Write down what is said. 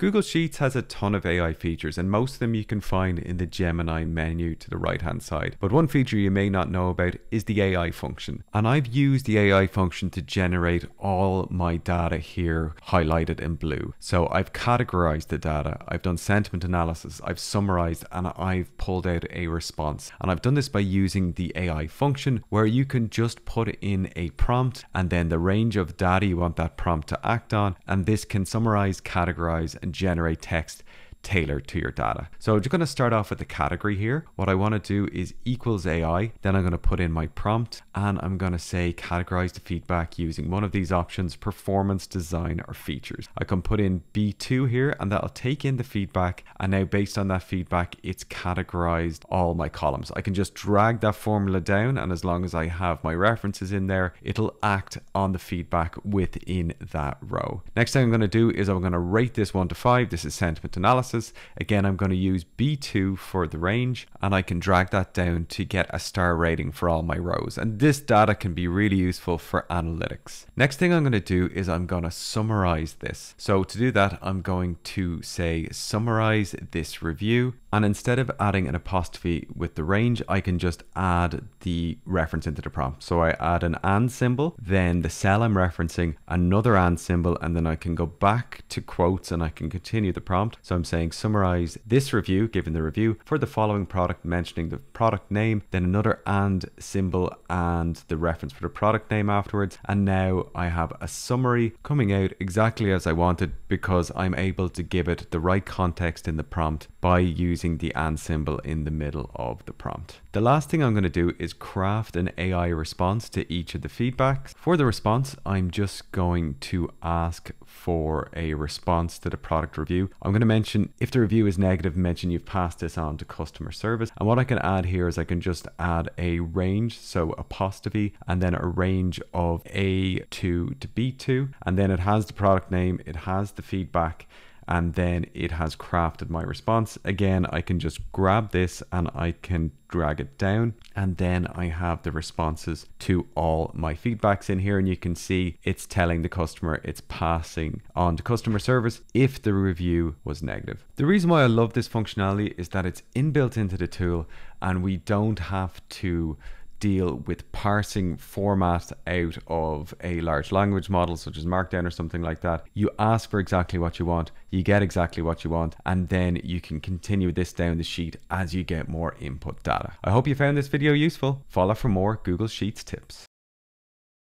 Google Sheets has a ton of AI features, and most of them you can find in the Gemini menu to the right hand side. But one feature you may not know about is the AI function. And I've used the AI function to generate all my data here highlighted in blue. So I've categorized the data, I've done sentiment analysis, I've summarized, and I've pulled out a response. And I've done this by using the AI function, where you can just put in a prompt and then the range of data you want that prompt to act on. And this can summarize, categorize, and generate text tailored to your data. So I'm just going to start off with the category here. What I want to do is equals AI, then I'm going to put in my prompt, and I'm going to say categorize the feedback using one of these options: performance, design, or features. I can put in B2 here, and that'll take in the feedback, and now based on that feedback it's categorized all my columns. I can just drag that formula down, and as long as I have my references in there, it'll act on the feedback within that row. Next thing I'm going to do is I'm going to rate this 1 to 5. This is sentiment analysis. Again, I'm going to use B2 for the range, and I can drag that down to get a star rating for all my rows. And this data can be really useful for analytics. Next thing I'm going to do is I'm going to summarize this. So to do that, I'm going to say summarize this review. And instead of adding an apostrophe with the range, I can just add the reference into the prompt. So I add an and symbol, then the cell I'm referencing, another and symbol, and then I can go back to quotes and I can continue the prompt. So I'm saying summarize this review, given the review, for the following product, mentioning the product name, then another and symbol and the reference for the product name afterwards. And now I have a summary coming out exactly as I wanted, because I'm able to give it the right context in the prompt by using the and symbol in the middle of the prompt. The last thing I'm going to do is craft an AI response to each of the feedbacks. For the response, I'm just going to ask for a response to the product review. I'm going to mention if the review is negative, mention you've passed this on to customer service. And what I can add here is I can just add a range, so apostrophe, and then a range of A2 to B2. And then it has the product name, it has the feedback, and then it has crafted my response. Again, I can just grab this and I can drag it down, and then I have the responses to all my feedbacks in here. And you can see it's telling the customer it's passing on to customer service if the review was negative. The reason why I love this functionality is that it's inbuilt into the tool, and we don't have to deal with parsing format out of a large language model such as Markdown or something like that. You ask for exactly what you want, you get exactly what you want, and then you can continue this down the sheet as you get more input data. I hope you found this video useful. Follow for more Google Sheets tips.